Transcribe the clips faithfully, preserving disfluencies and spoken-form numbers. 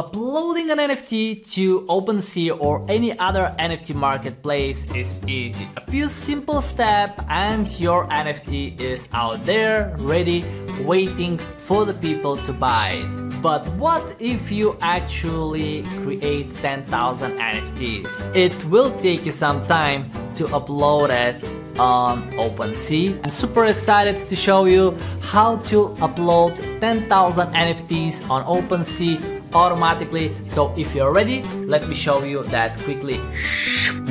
Uploading an N F T to OpenSea or any other N F T marketplace is easy. A few simple steps and your N F T is out there, ready, waiting for the people to buy it. But what if you actually create ten thousand N F Ts? It will take you some time to upload it on OpenSea. I'm super excited to show you how to upload ten thousand N F Ts on OpenSea automatically. So if you're ready, let me show you that quickly.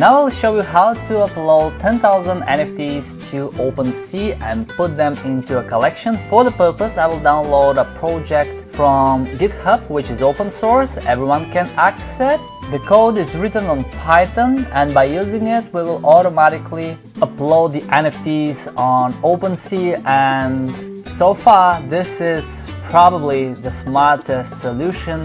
Now I'll show you how to upload ten thousand N F Ts to OpenSea and put them into a collection. For the purpose, I will download a project from GitHub, which is open source, everyone can access it. The code is written on Python, and by using it, we will automatically upload the N F Ts on OpenSea. And so far, this is probably the smartest solution,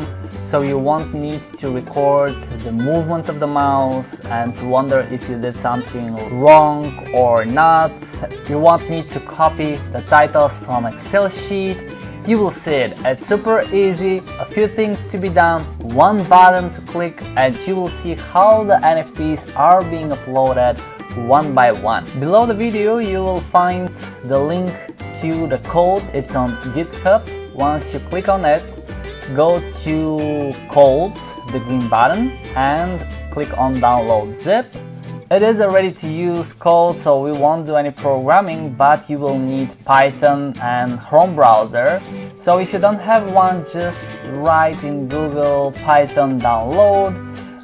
so you won't need to record the movement of the mouse and to wonder if you did something wrong or not. You won't need to copy the titles from Excel sheet. You will see it. It's super easy. A few things to be done, one button to click, and you will see how the N F Ts are being uploaded one by one. Below the video you will find the link to the code. It's on GitHub. Once you click on it, go to code, the green button, and click on download zip. It is a ready to use code, so we won't do any programming, but you will need Python and Chrome browser. So if you don't have one, just write in Google Python download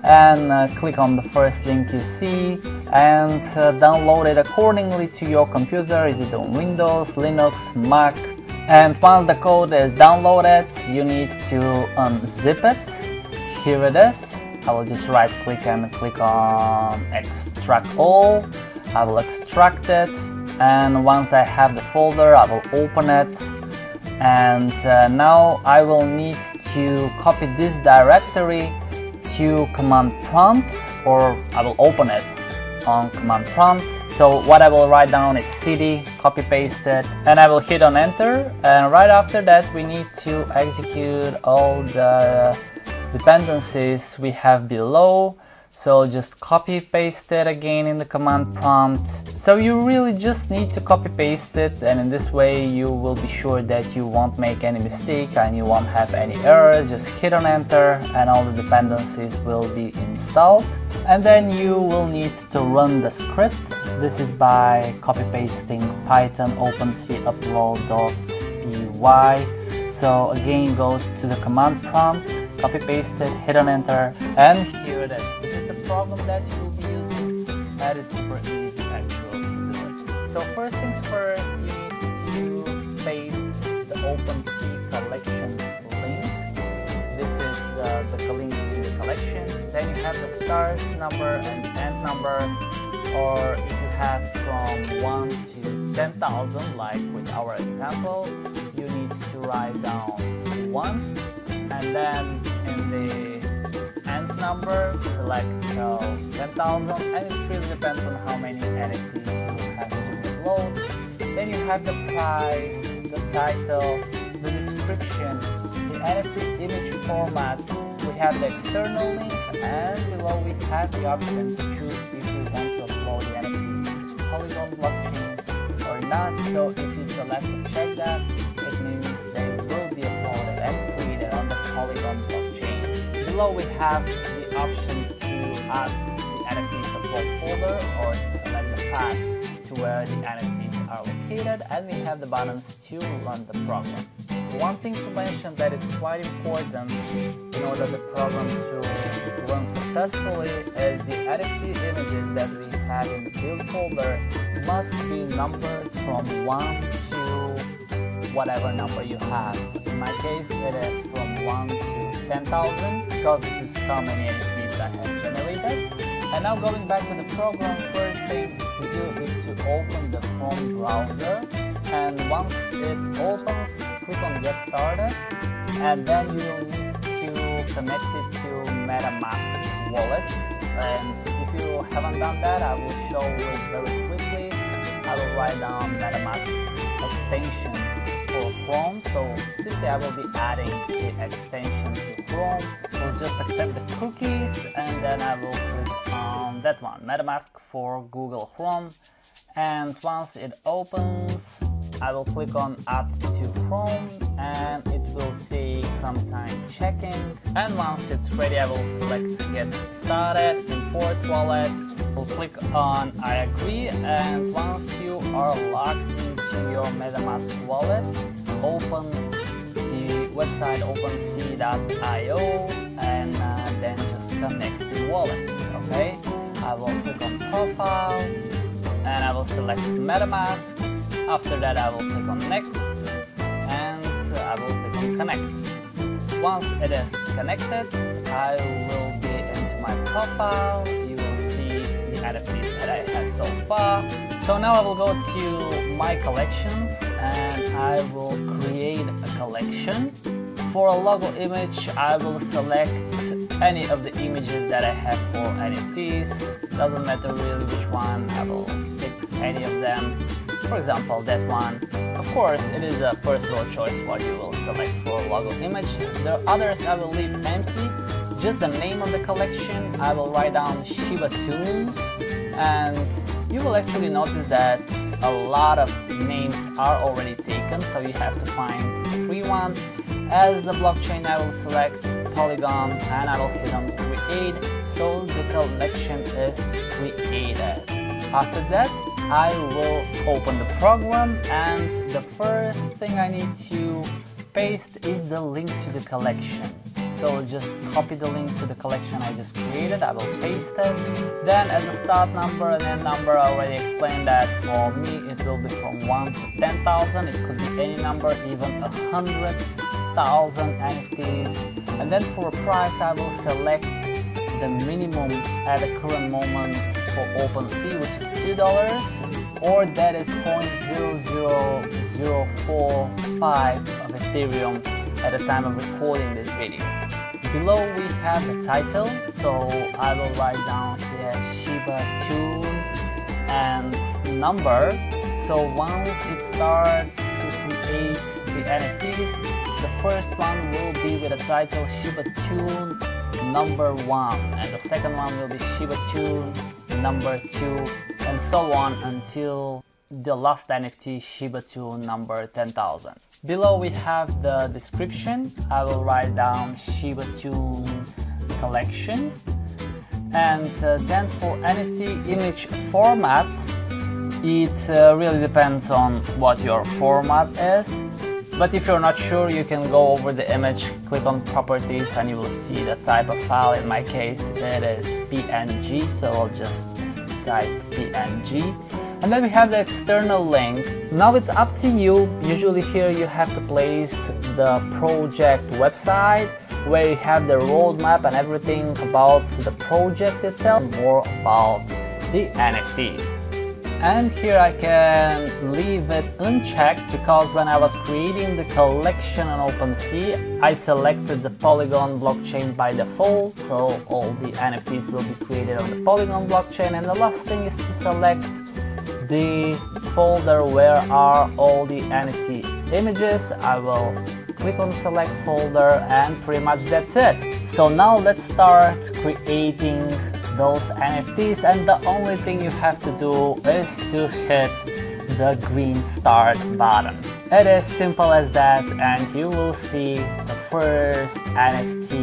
and uh, click on the first link you see and uh, download it accordingly to your computer. Is it on Windows, Linux, Mac? And once the code is downloaded, you need to unzip it. Here it is. I will just right click and click on extract all. I will extract it, and once I have the folder, I will open it. And uh, now I will need to copy this directory to Command Prompt, or I will open it on Command Prompt. So what I will write down is C D, copy paste it, and I will hit on enter, and right after that we need to execute all the dependencies we have below. So just copy paste it again in the command prompt. So you really just need to copy paste it, and in this way you will be sure that you won't make any mistake and you won't have any errors. Just hit on enter and all the dependencies will be installed. And then you will need to run the script. This is by copy pasting Python OpenSea Upload.py. So again, go to the command prompt, copy paste it, hit on enter, and here it is. This is the program that you will be using. That is super easy actually to do it. So first things first, you need to paste the OpenSea collection link. This is uh, the link in the collection. Then you have the start number and end number, or if you have from one to ten thousand, like with our example, you need to write down one. And then in the end number, select uh, ten thousand, and it really depends on how many N F Ts you have to upload. Then you have the price, the title, the description, the N F T image format. We have the external link, and below we have the option to choose if you want to upload the N F Ts to Polygon blockchain or not. So if you select and check that, it means they will be uploaded and created on the Polygon blockchain. Below we have the option to add the N F T support folder or to select the path to where the N F Ts are located, and we have the buttons to run the program. One thing to mention that is quite important in order the program to run successfully is the N F T images that we have in the build folder must be numbered from one to whatever number you have. In my case, it is from one to ten thousand, because this is how many N F Ts I have generated. And now going back to the program, first thing to do is to open the Chrome browser. And once it opens, click on Get Started, and then you will need to connect it to MetaMask wallet. And if you haven't done that, I will show you very quickly. I will write down MetaMask extension for Chrome. So simply I will be adding the extension to Chrome. just accept the cookies, and then I will click on that one, MetaMask for Google Chrome. And once it opens, I will click on Add to Chrome, and it will take some time checking. And once it's ready, I will select Get Started, Import Wallet. We'll click on I agree, and once you are logged into your MetaMask wallet, open the website OpenSea dot i o, and uh, then just connect the wallet. Okay, I will click on Profile, and I will select MetaMask. After that, I will click on Next, and I will click on Connect. Once it is connected, I will be into my profile. You will see the N F Ts that I have so far. So now I will go to my collections, and I will create a collection. For a logo image, I will select any of the images that I have for N F Ts. Doesn't matter really which one, I will pick any of them. For example, that one. Of course, it is a personal choice what you will select for a logo image. The others I will leave empty. Just the name of the collection, I will write down Shiba Tunes, and you will actually notice that a lot of names are already taken, so you have to find the free one. As the blockchain, I will select Polygon, and I will hit on Create, so the collection is created. After that, I will open the program, and the first thing I need to paste is the link to the collection. So just copy the link to the collection I just created, I will paste it. Then as a start number and end number, I already explained that for me it will be from one to ten thousand, it could be any number, even a hundred thousand N F Ts. And then for a price, I will select the minimum at the current moment for OpenSea, which is two dollars, or that is zero point zero zero zero four five of Ethereum at the time of recording this video. Below we have the title, so I will write down the Shiba tune and number. So once it starts to create the N F Ts, the first one will be with the title Shiba tune number one, and the second one will be Shiba tune number two, and so on until the last N F T, Shiba tune number ten thousand. Below we have the description. I will write down Shiba tunes collection, and uh, then for N F T image format, it uh, really depends on what your format is. But if you're not sure, you can go over the image, click on Properties, and you will see the type of file. In my case, it is P N G, so I'll just type P N G. And then we have the external link. Now it's up to you. Usually here you have to place the project website, where you have the roadmap and everything about the project itself, more about the N F Ts. And here I can leave it unchecked, because when I was creating the collection on OpenSea, I selected the Polygon blockchain by default, so all the N F Ts will be created on the Polygon blockchain. And the last thing is to select the folder where are all the N F T images. I will click on Select Folder, and pretty much that's it. So now let's start creating those N F Ts, and the only thing you have to do is to hit the green start button. It is simple as that, and you will see the first N F T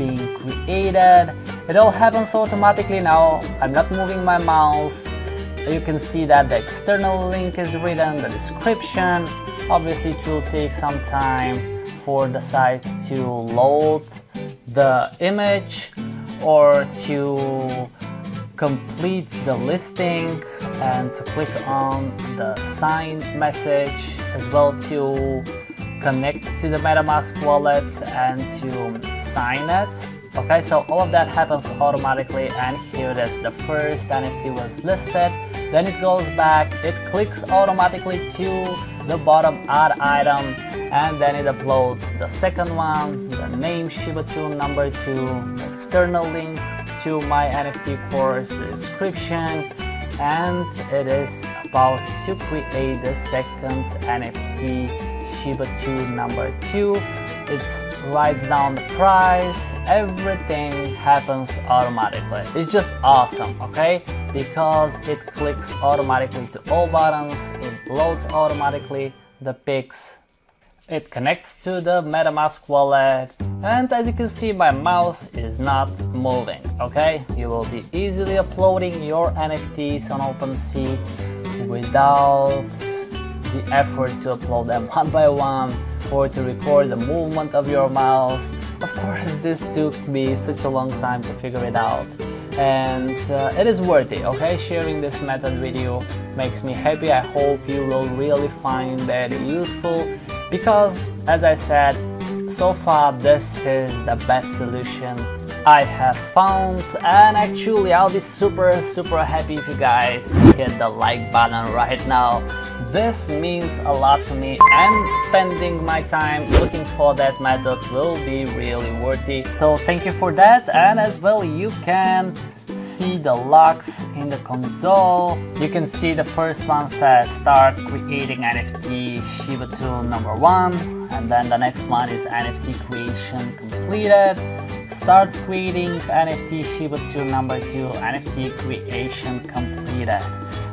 being created. It all happens automatically now. I'm not moving my mouse. You can see that the external link is written, the description. Obviously it will take some time for the site to load the image or to complete the listing, and to click on the signed message, as well to connect to the MetaMask wallet and to sign it. Okay, so all of that happens automatically, and here it is, the first N F T was listed. Then it goes back, it clicks automatically to the bottom add item, and then it uploads the second one, the name Shiba tune number two, external link to my N F T course, the description, and it is about to create the second N F T Shiba tune number two. It writes down the price, everything happens automatically. It's just awesome, okay? Because it clicks automatically to all buttons, it loads automatically the pics, it connects to the MetaMask wallet, and as you can see, my mouse is not moving, okay? You will be easily uploading your N F Ts on OpenSea without the effort to upload them one by one or to record the movement of your mouse. Of course, this took me such a long time to figure it out, and uh, it is worth it, okay? Sharing this method with you makes me happy. I hope you will really find that useful because, as I said, so far this is the best solution I have found, and actually I'll be super super happy if you guys hit the like button right now. This means a lot to me, and spending my time looking for that method will be really worthy. So thank you for that, and as well you can see the locks in the console. You can see the first one says start creating N F T Shiba Tool number one, and then the next one is N F T creation completed. Start creating N F T Shiba Tool number two, N F T creation completed.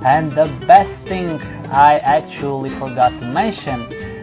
And the best thing I actually forgot to mention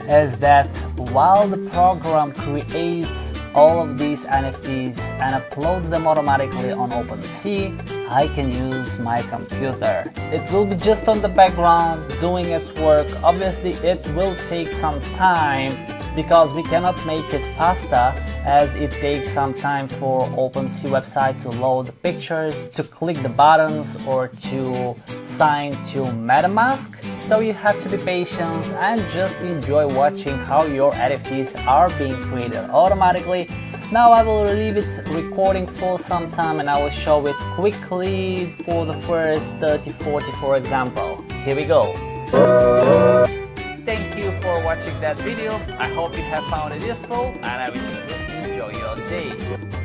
is that while the program creates all of these N F Ts and uploads them automatically on OpenSea, I can use my computer. It will be just on the background doing its work. Obviously it will take some time because we cannot make it faster, as it takes some time for OpenSea website to load the pictures, to click the buttons, or to sign to MetaMask. So you have to be patient and just enjoy watching how your N F Ts are being created automatically. Now I will leave it recording for some time and I will show it quickly for the first thirty forty for example. Here we go. Thank you for watching that video. I hope you have found it useful and I wish you enjoy your day.